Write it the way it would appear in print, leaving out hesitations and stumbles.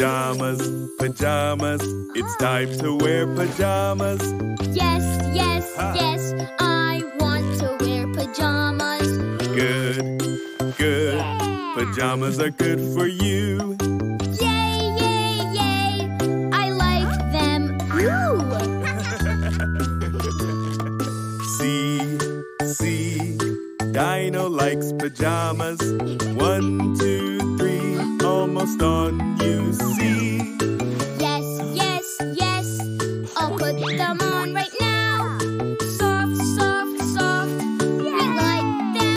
Pajamas, pajamas, it's time to wear pajamas. Yes, yes, yes, I want to wear pajamas. Good, good, yeah. Pajamas are good for you. Yay, yay, yay, I like them. Ooh. See, see, Dino likes pajamas. 1, 2, 3, almost on you, see.